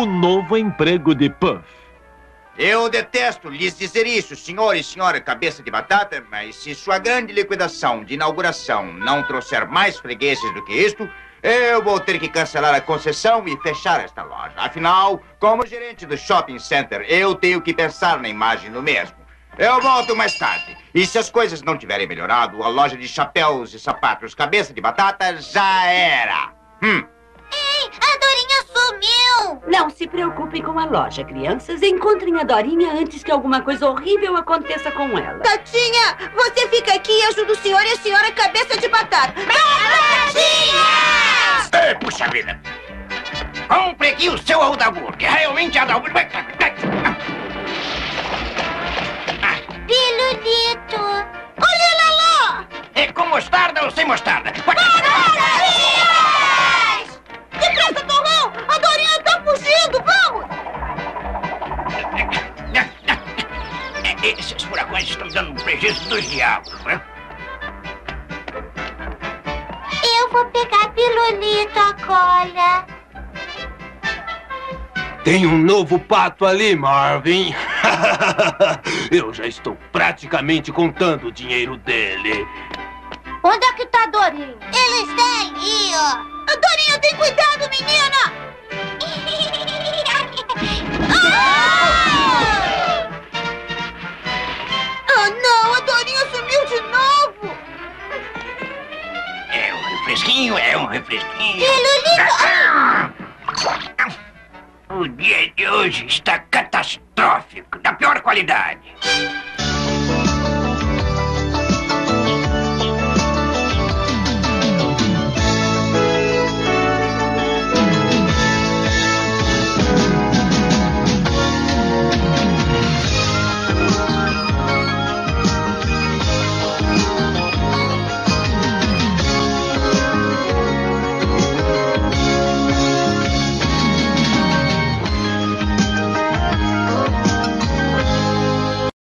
O novo emprego de Puff. Eu detesto lhes dizer isso, senhor e senhora cabeça de batata, mas se sua grande liquidação de inauguração não trouxer mais fregueses do que isto, eu vou ter que cancelar a concessão e fechar esta loja. Afinal, como gerente do shopping center, eu tenho que pensar na imagem do mesmo. Eu volto mais tarde. E se as coisas não tiverem melhorado, a loja de chapéus e sapatos cabeça de batata já era. Ei, a Dorinha sumiu! Não se preocupem com a loja, crianças. Encontrem a Dorinha antes que alguma coisa horrível aconteça com ela. Tatinha, você fica aqui e ajuda o senhor e a senhora cabeça de batata. Batatinha! Ei, puxa vida! Compre aqui o seu Aldabur, que realmente é Aldabur. Pilulito! Olha, Lalo! É com mostarda ou sem mostarda? Batatinhas! Depressa, Torrão! A Dorinha tá fugindo! Vamos! Esses furacões estão dando um prejuízo dos diabos, né? Eu vou pegar Pilulito agora. Tem um novo pato ali, Marvin. Eu já estou praticamente contando o dinheiro dele. Onde é que tá a Dorinha? Ela está ali, ó. A Dorinha, tem cuidado, menina! Oh, não! A Dorinha sumiu de novo! É um refresquinho, é um refresquinho. Lulito! O dia de hoje está catastrófico, da pior qualidade.